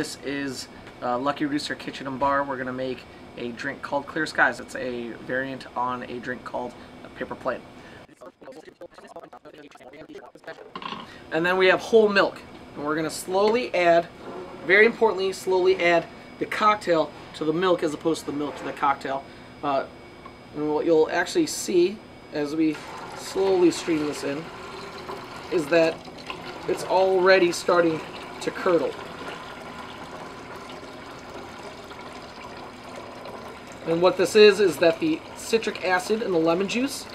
This is Lucky Rooster Kitchen and Bar. We're going to make a drink called Clear Skies. It's a variant on a drink called Paper Plane. And then we have whole milk. And we're going to slowly add, very importantly, slowly add the cocktail to the milk as opposed to the milk to the cocktail. And what you'll actually see as we slowly stream this in is that it's already starting to curdle. And what this is that the citric acid and the lemon juice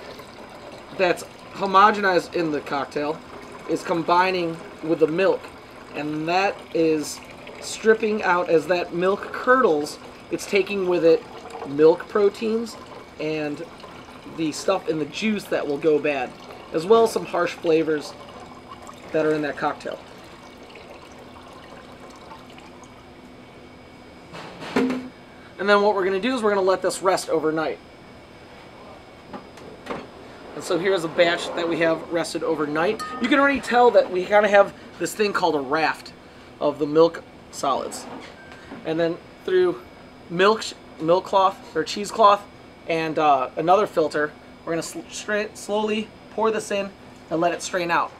that's homogenized in the cocktail is combining with the milk, and that is stripping out. As that milk curdles, it's taking with it milk proteins and the stuff in the juice that will go bad, as well as some harsh flavors that are in that cocktail. And then what we're going to do is we're going to let this rest overnight. And so here's a batch that we have rested overnight. You can already tell that we kind of have this thing called a raft of the milk solids. And then through milk cloth or cheesecloth and another filter, we're going to slowly pour this in and let it strain out.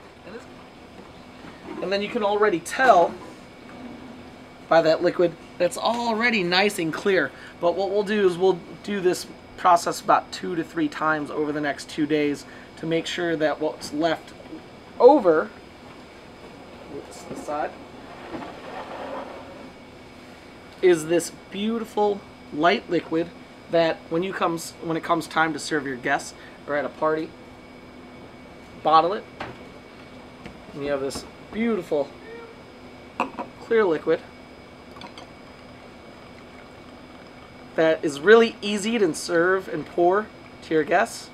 And then you can already tell by that liquid that's already nice and clear. But what we'll do is we'll do this process about 2 to 3 times over the next 2 days to make sure that what's left over, move this to the side, is this beautiful light liquid that when it comes time to serve your guests or at a party, bottle it, and you have this beautiful clear liquid that is really easy to serve and pour to your guests.